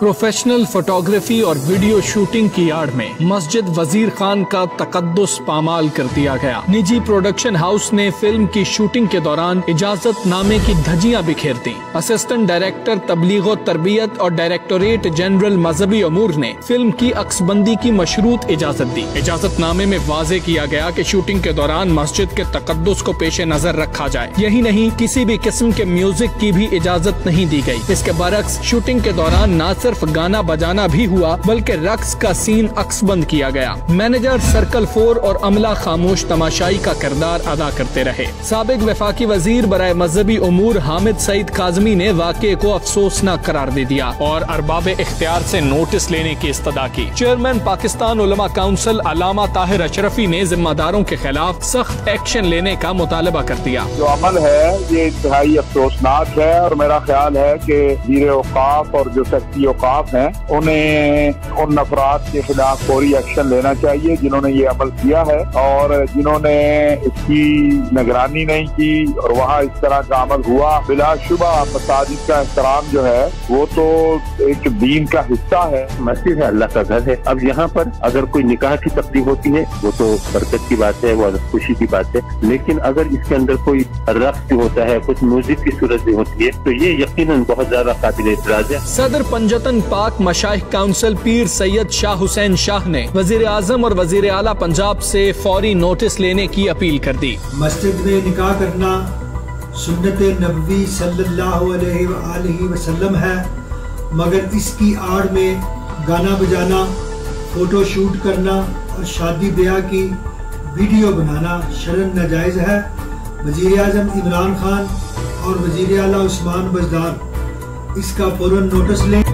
Professional photography और video shooting की आड़ में मस्जिद वजीर खान का तकद्दुस पामाल कर दिया गया। निजी प्रोडक्शन हाउस ने फिल्म की शूटिंग के दौरान इजाजतनामे की धज्जियां बिखेर दी। असिस्टेंट डायरेक्टर तबलीग तरबियत और डायरेक्टोरेट जनरल मजहबी अमूर ने फिल्म की अक्सबंदी की मशरूत इजाजत दी। इजाजतनामे में वाजे किया गया कि शूटिंग के दौरान मस्जिद के तकद्दुस को पेश नजर रखा जाए। यही नहीं, किसी भी किस्म के म्यूजिक की भी इजाजत नहीं दी गयी। इसके बरक्स शूटिंग के दौरान ना सिर्फ गाना बजाना भी हुआ बल्कि रक्स का सीन अक्सबंद किया गया। मैनेजर सर्कल 4 और अमला खामोश तमाशाई का किरदार अदा करते रहे। साबिक वफाकी वजीर बराए मजहबी उमूर हामिद सईद काजमी ने वाक़े को अफसोसनाक करार दे दिया और अरबाब इख्तियार से नोटिस लेने की इस्तदा की। चेयरमैन पाकिस्तान उलमा काउंसिल अल्लामा ताहिर अशरफी ने जिम्मेदारों के खिलाफ सख्त एक्शन लेने का मुतालबा कर दिया। जो अमल है ये इंतहाई अफसोसनाक है और मेरा ख्याल है की वीर औकाफ और जो शख्सी औकाफ है उन्हें उन अफराद के खिलाफ फौरी एक्शन लेना चाहिए जिन्होंने ये अमल किया है और जिन्होंने इसकी निगरानी नहीं की और वहाँ इस तरह का अमल हुआ। बिलाशुबा मसाजिद का एहतराम जो है वो तो एक दीन का हिस्सा है। मस्जिद है, अल्लाह का घर है। अब यहाँ पर अगर कोई निकाह की तकलीफ होती है वो तो बरकत की बात है, वो खुशी की बात है, लेकिन अगर इसके अंदर कोई रक्स भी होता है, कुछ म्यूजिक की सूरत भी होती है तो ये यकीनन बहुत ज्यादा काबिल एतराज है। सदर पंजतन पाक मशाइख काउंसिल पीर सैयद शाह हुसैन शाह ने वजीर आजम और वजीर आला पंजाब से फौरी नोटिस लेने की अपील कर दी। मस्जिद में निकाह करना सुन्नत नबवी सल्लल्लाहु अलैहि वसल्लम है, मगर इसकी आड़ में गाना बजाना, फोटो शूट करना और शादी ब्याह की वीडियो बनाना शरन नाजायज है। वजीर आजम इमरान खान और वजीर आला उस्मान बुज़दार इसका फौरन नोटिस लें।